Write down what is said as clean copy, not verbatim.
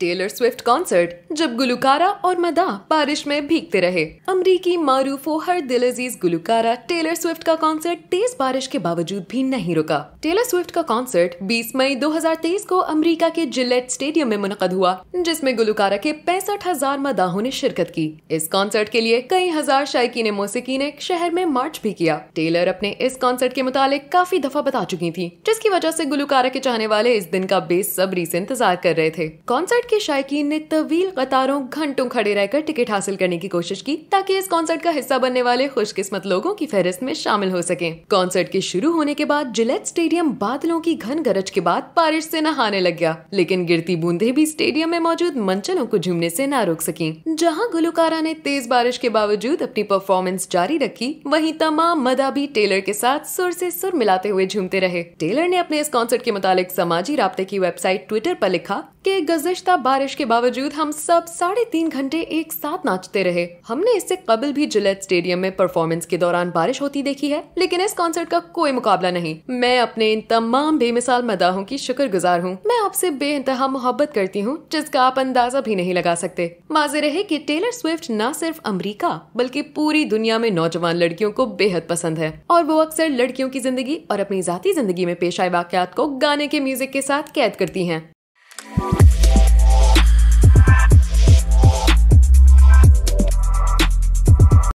Taylor Swift concert, जब गुलुकारा और मदा बारिश में भीगते रहे। अमरीकी मारूफो हर दिल अजीज गुलुकारा टेलर स्विफ्ट का कॉन्सर्ट तेज बारिश के बावजूद भी नहीं रुका। टेलर स्विफ्ट का कॉन्सर्ट 20 मई 2023 को अमरीका के जिलेट स्टेडियम में मुनक़द हुआ, जिसमे गुलुकारा के 65,000 मदाहों ने शिरकत की। इस कॉन्सर्ट के लिए कई हजार शायकीन मौसीकी ने शहर में मार्च भी किया। टेलर अपने इस कॉन्सर्ट के मुतालिक काफी दफा बता चुकी थी, जिसकी वजह से गुलुकारा के चाहने वाले इस दिन का बेसब्री से इंतजार कर रहे थे। कॉन्सर्ट के शायकीन ने तवील कतारों घंटों खड़े रहकर टिकट हासिल करने की कोशिश की, ताकि इस कॉन्सर्ट का हिस्सा बनने वाले खुशकिस्मत लोगों की फहरिस्त में शामिल हो सके। कॉन्सर्ट के शुरू होने के बाद जिलेट स्टेडियम बादलों की घन गरज के बाद बारिश से नहाने लग गया, लेकिन गिरती बूंदे भी स्टेडियम में मौजूद मंचलों को झूमने से ना रोक सकी। जहाँ गुलुकारा ने तेज बारिश के बावजूद अपनी परफॉर्मेंस जारी रखी, वहीं तमाम मदा भी टेलर के साथ सुर से सुर मिलाते हुए झूमते रहे। टेलर ने अपने इस कॉन्सर्ट के मुतालिक समाजी राब्ते की वेबसाइट ट्विटर पर लिखा कि गुज़श्ता बारिश के बावजूद हम सब 3.5 घंटे एक साथ नाचते रहे। हमने इससे कबल भी जिलेट स्टेडियम में परफॉर्मेंस के दौरान बारिश होती देखी है, लेकिन इस कॉन्सर्ट का कोई मुकाबला नहीं। मैं अपने इन तमाम बेमिसाल मदाहों की शुक्रगुजार हूँ। मैं आपसे बेइंतहा मोहब्बत करती हूँ, जिसका आप अंदाजा भी नहीं लगा सकते। वाज़ेह रहे कि टेलर स्विफ्ट न सिर्फ अमरीका बल्कि पूरी दुनिया में नौजवान लड़कियों को बेहद पसंद है, और वो अक्सर लड़कियों की जिंदगी और अपनी जाती जिंदगी में पेशा वाक़यात को गाने के म्यूजिक के साथ कैद करती हैं।